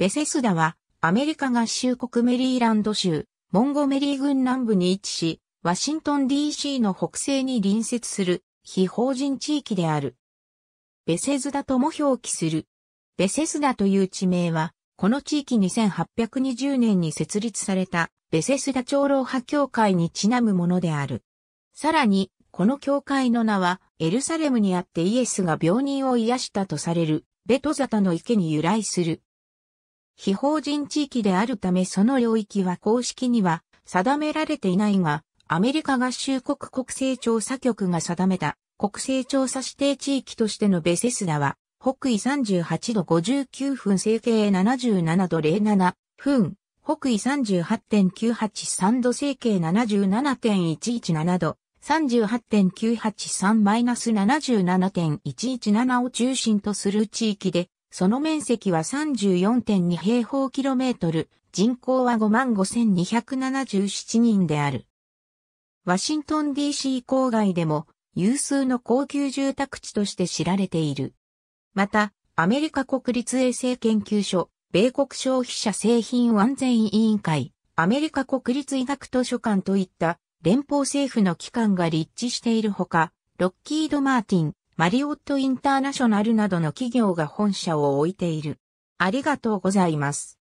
ベセスダは、アメリカ合衆国メリーランド州、モンゴメリー郡南部に位置し、ワシントン DC の北西に隣接する、非法人地域である。ベセスダとも表記する。ベセスダという地名は、この地域に1820年に設立された、ベセスダ長老派教会にちなむものである。さらに、この教会の名は、エルサレムにあってイエスが病人を癒したとされる、ベトザタの池に由来する。非法人地域であるためその領域は公式には定められていないが、アメリカ合衆国国勢調査局が定めた国勢調査指定地域としてのベセスダは、北緯38度59分西経77度07分、北緯 38.983 度西経 77.117 度、38.983-77.117 を中心とする地域で、その面積は 34.2 平方キロメートル、人口は 55,277 人である。ワシントン DC 郊外でも有数の高級住宅地として知られている。また、アメリカ国立衛生研究所、米国消費者製品安全委員会、アメリカ国立医学図書館といった連邦政府の機関が立地しているほか、ロッキード・マーティン、マリオットインターナショナルなどの企業が本社を置いている。ありがとうございます。